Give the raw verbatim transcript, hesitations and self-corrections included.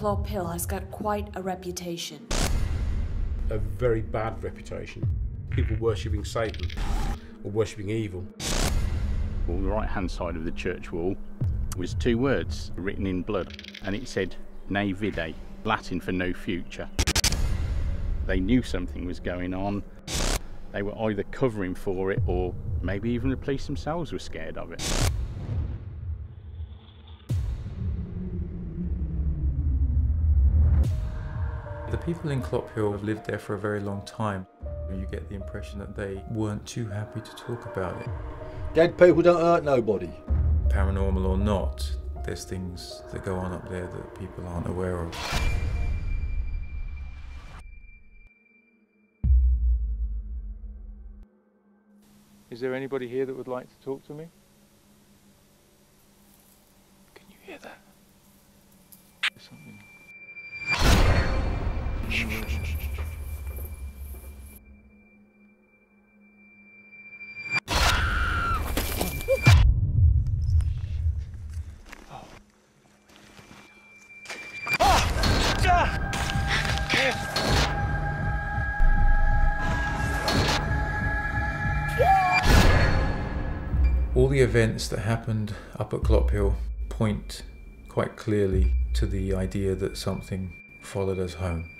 Clophill has got quite a reputation. A very bad reputation. People worshipping Satan or worshipping evil. On the right-hand side of the church wall was two words written in blood, and it said "Ne Vide," Latin for no future. They knew something was going on. They were either covering for it, or maybe even the police themselves were scared of it. The people in Clophill have lived there for a very long time. You get the impression that they weren't too happy to talk about it. Dead people don't hurt nobody. Paranormal or not, there's things that go on up there that people aren't aware of. Is there anybody here that would like to talk to me? Can you hear that? Something. All the events that happened up at Clophill point quite clearly to the idea that something followed us home.